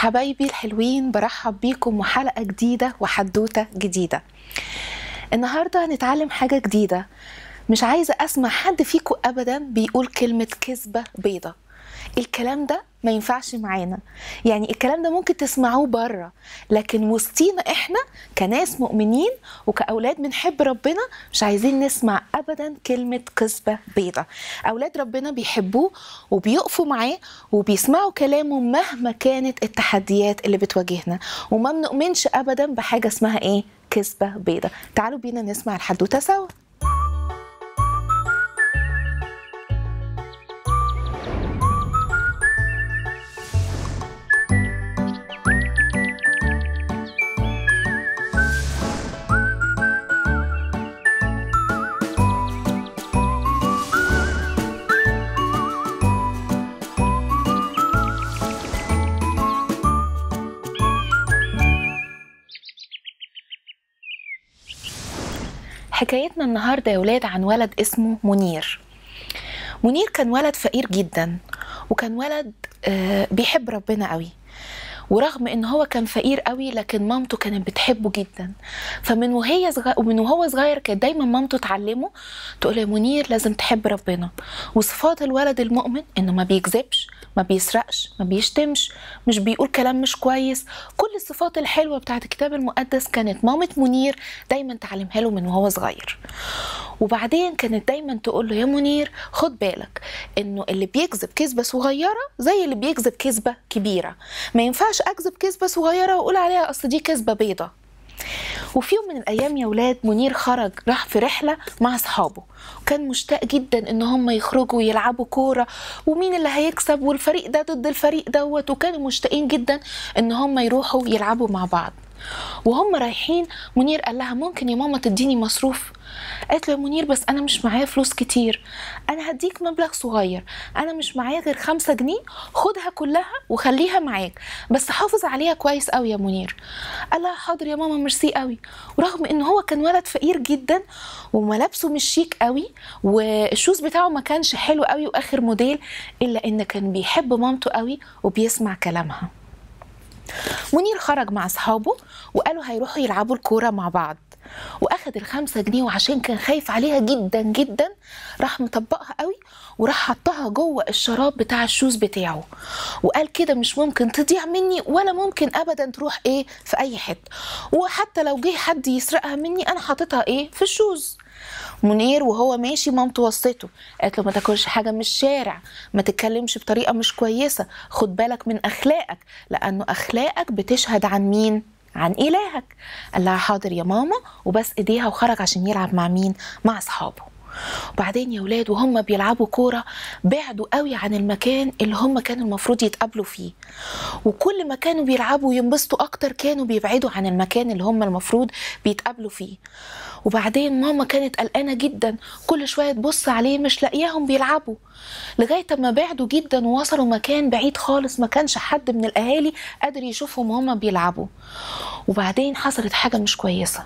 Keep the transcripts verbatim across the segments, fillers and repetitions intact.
حبايبي الحلوين، برحب بيكم وحلقة جديدة وحدوتة جديدة. النهاردة هنتعلم حاجة جديدة. مش عايزة أسمع حد فيكم أبدا بيقول كلمة كذبة بيضة. الكلام ده ما ينفعش معانا، يعني الكلام ده ممكن تسمعوه بره، لكن وسطينا احنا كناس مؤمنين وكأولاد بنحب ربنا مش عايزين نسمع ابدا كلمة كذبة بيضة. أولاد ربنا بيحبوه وبيقفوا معاه وبيسمعوا كلامه مهما كانت التحديات اللي بتواجهنا، وما بنؤمنش ابدا بحاجة اسمها ايه كذبة بيضة. تعالوا بينا نسمع الحدوتة سوا. حكايتنا النهاردة يا ولاد عن ولد اسمه منير. منير كان ولد فقير جدا، وكان ولد بيحب ربنا قوي، ورغم ان هو كان فقير قوي لكن مامته كانت بتحبه جدا. فمن وهي صغير ومن وهو صغير كانت دايما مامته تعلمه، تقول له يا منير لازم تحب ربنا. وصفات الولد المؤمن انه ما بيكذبش، ما بيسرقش، ما بيشتمش، مش بيقول كلام مش كويس. كل الصفات الحلوه بتاعت الكتاب المقدس كانت مامه منير دايما تعلمها له من وهو صغير. وبعدين كانت دايما تقول له يا منير خد بالك انه اللي بيكذب كذبه صغيره زي اللي بيكذب كذبه كبيره، ما ينفعش اكذب كذبه صغيره واقول عليها اصل دي كذبه بيضه. وفي يوم من الايام يا ولاد منير خرج، راح في رحله مع اصحابه، وكان مشتاق جدا ان هم يخرجوا ويلعبوا كوره، ومين اللي هيكسب والفريق ده ضد الفريق دوت، وكانوا مشتاقين جدا ان هم يروحوا يلعبوا مع بعض. وهم رايحين منير قال لها ممكن يا ماما تديني مصروف؟ قالت له يا منير بس انا مش معايا فلوس كتير، انا هديك مبلغ صغير، انا مش معايا غير خمسة جنيه، خدها كلها وخليها معاك بس حافظ عليها كويس قوي يا منير. قال لها حاضر يا ماما ميرسي قوي. ورغم ان هو كان ولد فقير جدا وملابسه مش شيك قوي والشوز بتاعه ما كانش حلو قوي واخر موديل، الا ان كان بيحب مامته قوي وبيسمع كلامها. منير خرج مع اصحابه وقالوا هيروحوا يلعبوا الكوره مع بعض، واخد الخمسة جنيه، وعشان كان خايف عليها جدا جدا راح مطبقها قوي وراح حطها جوه الشراب بتاع الشوز بتاعه، وقال كده مش ممكن تضيع مني ولا ممكن ابدا تروح ايه في اي حته، وحتى لو جه حد يسرقها مني انا حاططها ايه في الشوز. منير وهو ماشي مامته وصته قالت له ما تاكلش حاجه من الشارع، ما تتكلمش بطريقه مش كويسه، خد بالك من اخلاقك لانه اخلاقك بتشهد عن مين؟ عن الهك. قال لها حاضر يا ماما، وبس ايديها وخرج عشان يلعب مع مين؟ مع اصحابه. وبعدين يا ولاد وهم بيلعبوا كوره بعدوا قوي عن المكان اللي هم كانوا المفروض يتقابلوا فيه، وكل ما كانوا بيلعبوا وينبسطوا اكتر كانوا بيبعدوا عن المكان اللي هم المفروض بيتقابلوا فيه. وبعدين ماما كانت قلقانه جدا، كل شويه تبص عليه مش لاقياهم بيلعبوا، لغايه ما بعدوا جدا ووصلوا مكان بعيد خالص ما كانش حد من الاهالي قادر يشوفهم وهم بيلعبوا. وبعدين حصلت حاجه مش كويسه،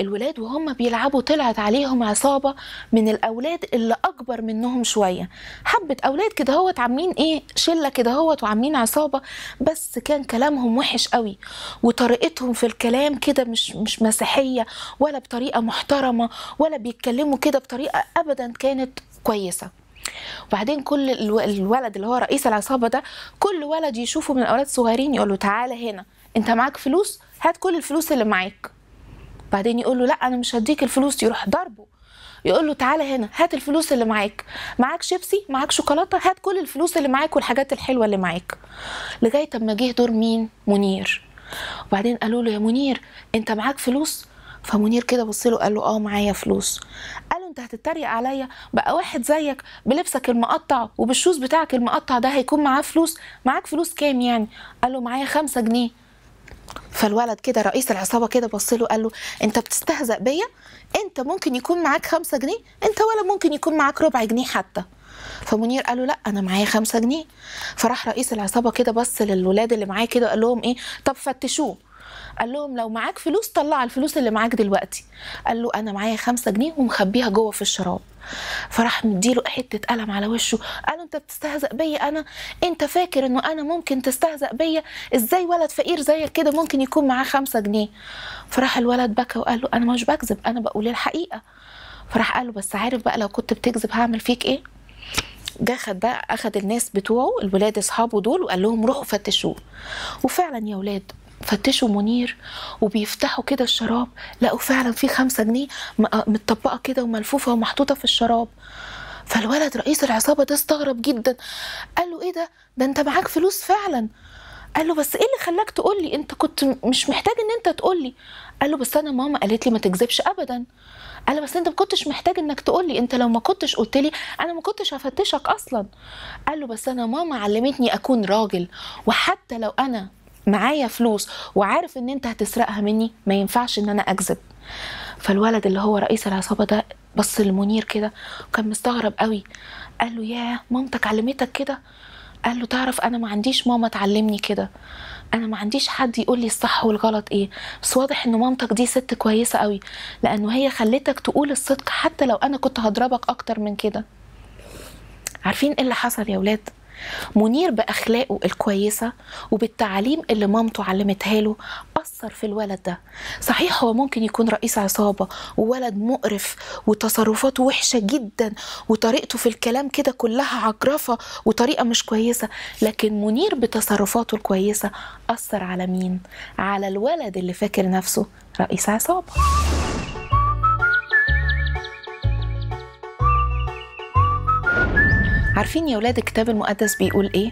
الولاد وهم بيلعبوا طلعت عليهم عصابة من الأولاد اللي أكبر منهم شوية، حبة أولاد كده هوت عاملين إيه شلة كده هوت وعاملين عصابة، بس كان كلامهم وحش قوي وطريقتهم في الكلام كده مش مش مسيحية ولا بطريقة محترمة ولا بيتكلموا كده بطريقة أبدا كانت كويسة. وبعدين كل الولد اللي هو رئيس العصابة ده كل ولد يشوفه من الأولاد الصغيرين يقول له تعالى هنا أنت معاك فلوس، هات كل الفلوس اللي معاك. بعدين يقول له لا انا مش هديك الفلوس، يروح ضربه، يقول له تعالى هنا هات الفلوس اللي معاك، معاك شيبسي، معاك شوكولاته، هات كل الفلوس اللي معاك والحاجات الحلوه اللي معاك. لغايه اما جه دور مين؟ منير. وبعدين قالوا له يا منير انت معاك فلوس؟ فمنير كده بص له قال له اه معايا فلوس. قالوا انت هتتريق عليا؟ بقى واحد زيك بلبسك المقطع وبالشوز بتاعك المقطع ده هيكون معاه فلوس؟ معاك فلوس كام يعني؟ قال له معايا خمسة جنيه. فالولد كده رئيس العصابه كده بص له قال له انت بتستهزأ بيا؟ انت ممكن يكون معاك خمسة جنيه؟ انت ولا ممكن يكون معاك ربع جنيه حتى. فمنير قال له لا انا معايا خمسة جنيه. فراح رئيس العصابه كده بص للولاد اللي معاه كده قال لهم ايه طب فتشوه. قال لهم لو معاك فلوس طلع الفلوس اللي معاك دلوقتي. قال له انا معايا خمسة جنيه ومخبيها جوه في الشراب. فراح مديله حته قلم على وشه، قال له انت بتستهزأ بيا انا؟ انت فاكر انه انا ممكن تستهزأ بيا؟ ازاي ولد فقير زيك كده ممكن يكون معاه خمسة جنيه؟ فراح الولد بكى وقال له انا مش بكذب، انا بقول الحقيقه. فراح قال له بس عارف بقى لو كنت بتكذب هعمل فيك ايه؟ جه خد بقى اخد الناس بتوعه الولاد اصحابه دول وقال لهم روحوا فتشوه. وفعلا يا ولاد فتشوا منير، وبيفتحوا كده الشراب لقوا فعلا في خمسة جنيه متطبقه كده وملفوفه ومحطوطه في الشراب. فالولد رئيس العصابه ده استغرب جدا، قال له ايه ده؟ ده انت معاك فلوس فعلا. قال له بس ايه اللي خلاك تقول لي؟ انت كنت مش محتاج ان انت تقول لي. قال له بس انا ماما قالت لي ما تكذبش ابدا. قال له بس انت ما كنتش محتاج انك تقول لي، انت لو ما كنتش قلت لي انا ما كنتش هفتشك اصلا. قال له بس انا ماما علمتني اكون راجل، وحتى لو انا معايا فلوس وعارف ان انت هتسرقها مني ما ينفعش ان انا اكذب. فالولد اللي هو رئيس العصابه ده بص لمنير كده وكان مستغرب قوي، قال له ياه مامتك علمتك كده؟ قال له تعرف انا ما عنديش ماما تعلمني كده، انا ما عنديش حد يقول لي الصح والغلط ايه، بس واضح ان مامتك دي ست كويسه قوي لانه هي خلتك تقول الصدق حتى لو انا كنت هضربك اكتر من كده. عارفين ايه اللي حصل يا ولاد؟ منير باخلاقه الكويسه وبالتعليم اللي مامته علمتها له اثر في الولد ده. صحيح هو ممكن يكون رئيس عصابه وولد مقرف وتصرفاته وحشه جدا وطريقته في الكلام كده كلها عجرفه وطريقه مش كويسه، لكن منير بتصرفاته الكويسه اثر على مين؟ على الولد اللي فاكر نفسه رئيس عصابه. عارفين يا ولاد الكتاب المقدس بيقول ايه؟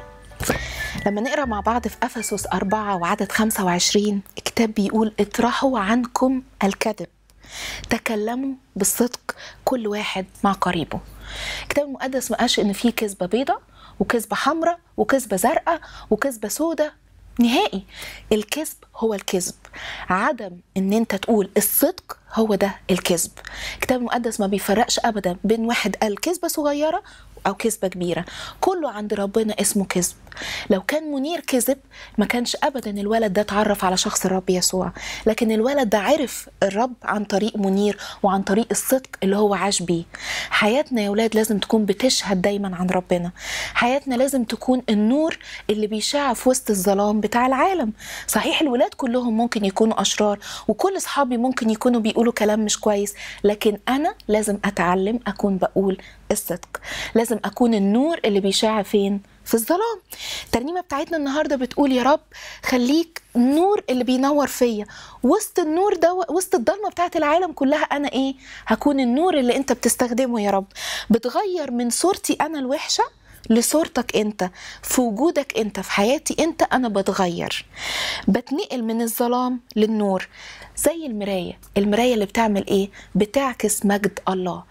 لما نقرا مع بعض في افسس أربعة وعدد خمسة وعشرين الكتاب بيقول اطرحوا عنكم الكذب تكلموا بالصدق كل واحد مع قريبه. الكتاب المقدس ما قالش ان في كذبه بيضاء وكذبه حمراء وكذبه زرقاء وكذبه سوداء نهائي. الكذب هو الكذب، عدم ان انت تقول الصدق هو ده الكذب. الكتاب المقدس ما بيفرقش ابدا بين واحد قال كذبه صغيره او كذبه كبيره، كله عند ربنا اسمه كذب. لو كان منير كذب ما كانش ابدا الولد ده اتعرف على شخص الرب يسوع، لكن الولد ده عرف الرب عن طريق منير وعن طريق الصدق اللي هو عاش بيه. حياتنا يا ولاد لازم تكون بتشهد دايما عن ربنا، حياتنا لازم تكون النور اللي بيشع في وسط الظلام بتاع العالم. صحيح الولاد كلهم ممكن يكونوا اشرار وكل اصحابي ممكن يكونوا بيقولوا كلام مش كويس، لكن انا لازم اتعلم اكون بقول الصدق، لازم اكون النور اللي بيشع فين؟ في الظلام. الترنيمه بتاعتنا النهارده بتقول يا رب خليك النور اللي بينور فيا وسط النور ده، وسط الضلمه بتاعت العالم كلها انا ايه؟ هكون النور اللي انت بتستخدمه يا رب، بتغير من صورتي انا الوحشه لصورتك انت، في وجودك انت، في حياتي انت، انا بتغير، بتنقل من الظلام للنور. زي المرايه، المرايه اللي بتعمل ايه؟ بتعكس مجد الله.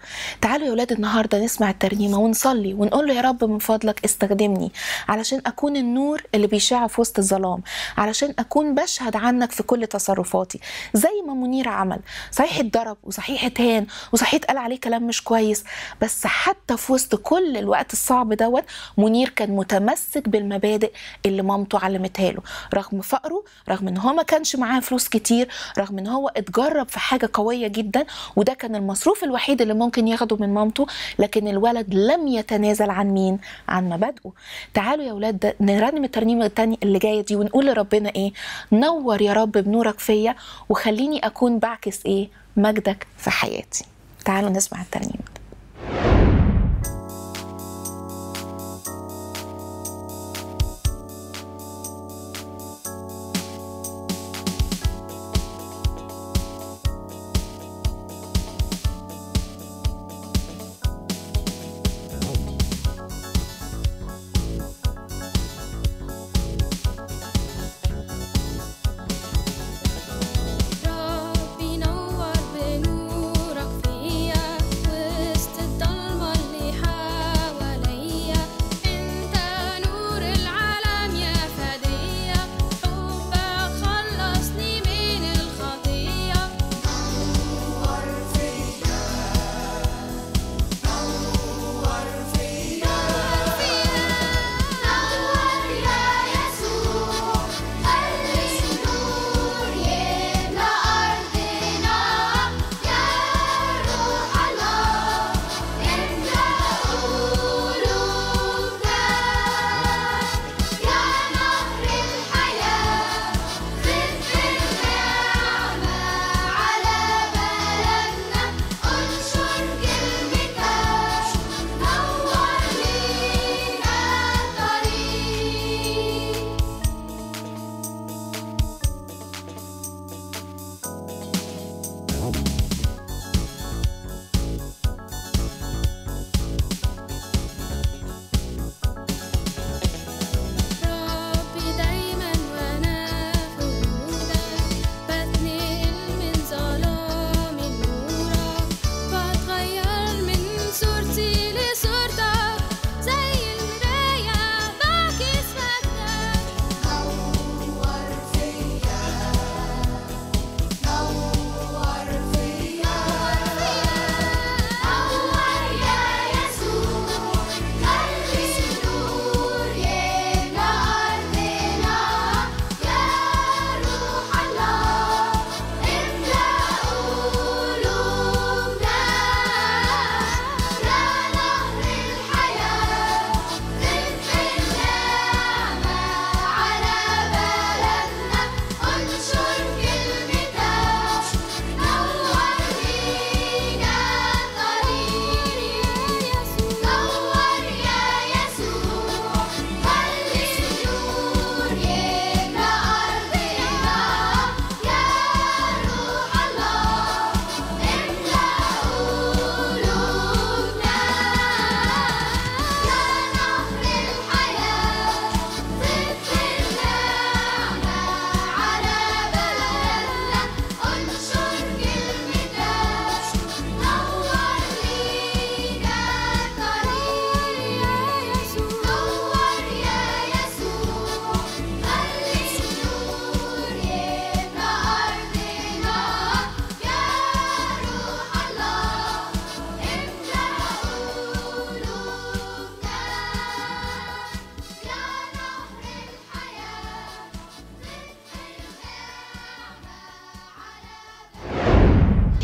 تعالوا يا ولاد النهارده نسمع الترنيمه ونصلي ونقول له يا رب من فضلك استخدمني علشان اكون النور اللي بيشع في وسط الظلام، علشان اكون بشهد عنك في كل تصرفاتي، زي ما منير عمل. صحيح اتضرب وصحيح اتهان وصحيح اتقال عليه كلام مش كويس، بس حتى في وسط كل الوقت الصعب دوت منير كان متمسك بالمبادئ اللي مامته علمتها له، رغم فقره، رغم ان هو ما كانش معاه فلوس كتير، رغم ان هو اتجرب في حاجه قويه جدا وده كان المصروف الوحيد اللي ممكن ياخده من مامته، لكن الولد لم يتنازل عن مين؟ عن مبادئه. تعالوا يا ولاد نرنم الترنيمه الثانيه اللي جايه دي ونقول لربنا ايه؟ نور يا رب بنورك فيا وخليني اكون بعكس ايه؟ مجدك في حياتي. تعالوا نسمع الترنيمه.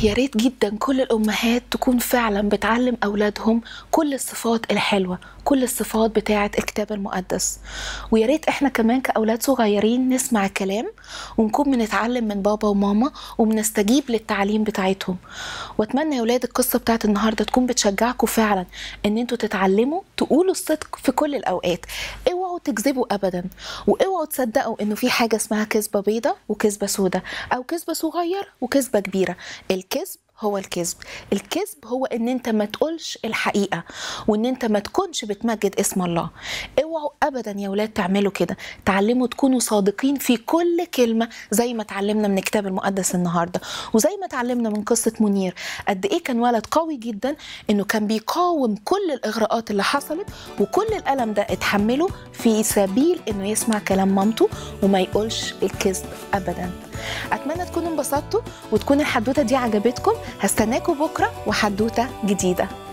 يا ريت جدا كل الامهات تكون فعلا بتعلم اولادهم كل الصفات الحلوه، كل الصفات بتاعه الكتاب المقدس، ويا ريت احنا كمان كاولاد صغيرين نسمع الكلام ونكون بنتعلم من بابا وماما وبنستجيب للتعليم بتاعتهم. واتمنى يا اولاد القصه بتاعه النهارده تكون بتشجعكم فعلا ان انتوا تتعلموا تقولوا الصدق في كل الاوقات، اوعوا تكذبوا ابدا، واوعوا تصدقوا انه في حاجه اسمها كذبه بيضه وكذبه سودة، او كذبه صغيره وكذبه كبيره. الكذب هو الكذب، الكذب هو ان انت ما تقولش الحقيقه وان انت ما تكونش بتمجد اسم الله. اوعوا ابدا يا ولاد تعملوا كده، تعلموا تكونوا صادقين في كل كلمه زي ما اتعلمنا من الكتاب المقدس النهارده، وزي ما اتعلمنا من قصه منير قد ايه كان ولد قوي جدا انه كان بيقاوم كل الاغراءات اللي حصلت وكل الالم ده اتحمله في سبيل انه يسمع كلام مامته وما يقولش الكذب ابدا. اتمنى تكونوا انبسطتوا وتكون الحدوته دي عجبتكم. هستناكم بكره وحدوته جديده.